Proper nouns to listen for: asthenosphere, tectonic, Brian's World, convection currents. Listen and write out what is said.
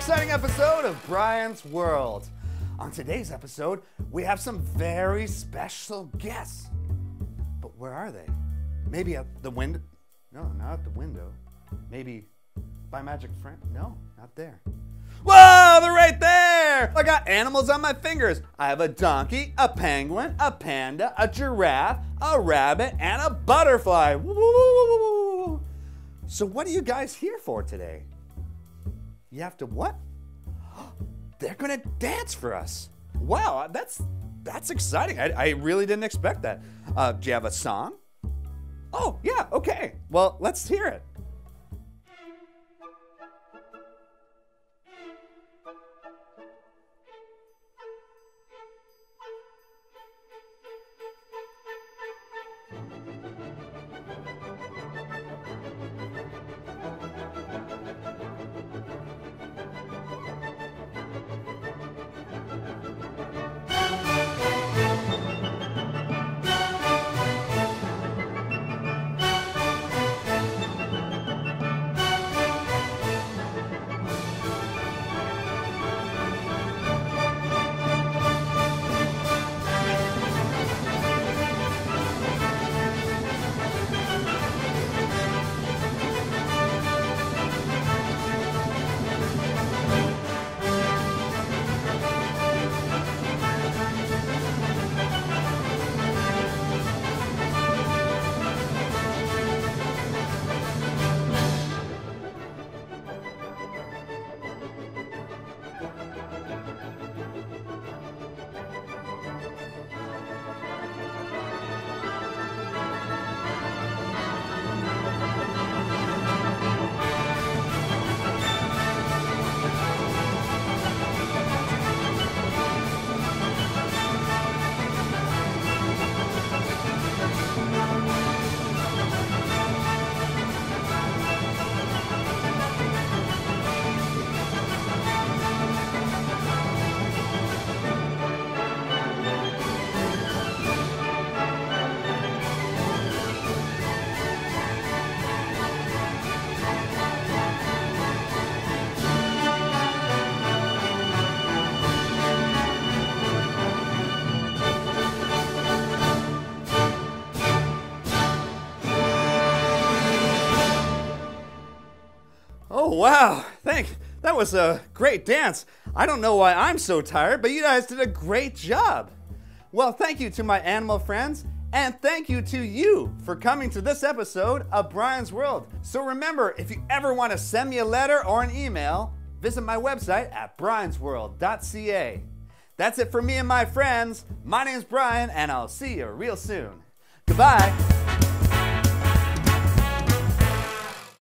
exciting episode of Brian's World. On today's episode, we have some very special guests. But where are they? Maybe at the window? No, not at the window. Maybe by Magic Friend? No, not there. Whoa, they're right there! I got animals on my fingers. I have a donkey, a penguin, a panda, a giraffe, a rabbit, and a butterfly. Woo-woo-woo-woo-woo. So what are you guys here for today? You have to what? They're gonna dance for us. Wow, that's exciting. I really didn't expect that. Do you have a song? Oh, yeah, okay. Well, let's hear it. Wow, that was a great dance. I don't know why I'm so tired, but you guys did a great job. Well, thank you to my animal friends, and thank you to you for coming to this episode of Brian's World. So remember, if you ever want to send me a letter or an email, visit my website at briansworld.ca. That's it for me and my friends. My name's Brian, and I'll see you real soon. Goodbye.